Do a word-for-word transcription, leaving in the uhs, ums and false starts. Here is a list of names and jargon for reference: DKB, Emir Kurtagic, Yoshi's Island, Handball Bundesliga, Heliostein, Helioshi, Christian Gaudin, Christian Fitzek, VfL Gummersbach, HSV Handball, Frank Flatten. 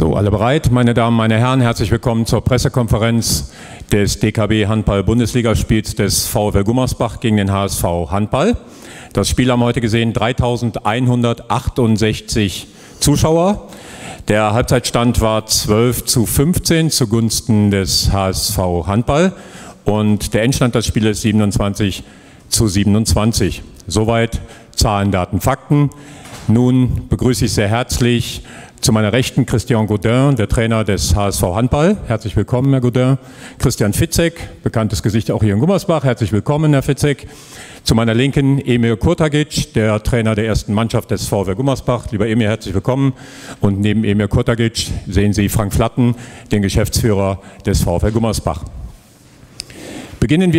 So, alle bereit? Meine Damen, meine Herren, herzlich willkommen zur Pressekonferenz des D K B Handball-Bundesligaspiels des VfL Gummersbach gegen den H S V Handball. Das Spiel haben wir heute gesehen, dreitausendeinhundertachtundsechzig Zuschauer. Der Halbzeitstand war zwölf zu fünfzehn zugunsten des H S V Handball und der Endstand des Spieles siebenundzwanzig zu siebenundzwanzig. Soweit Zahlen, Daten, Fakten. Nun begrüße ich sehr herzlich zu meiner Rechten Christian Gaudin, der Trainer des H S V Handball. Herzlich willkommen, Herr Gaudin. Christian Fitzek, bekanntes Gesicht auch hier in Gummersbach. Herzlich willkommen, Herr Fitzek. Zu meiner Linken Emir Kurtagic, der Trainer der ersten Mannschaft des VfL Gummersbach. Lieber Emir, herzlich willkommen. Und neben Emir Kurtagic sehen Sie Frank Flatten, den Geschäftsführer des VfL Gummersbach. Beginnen wir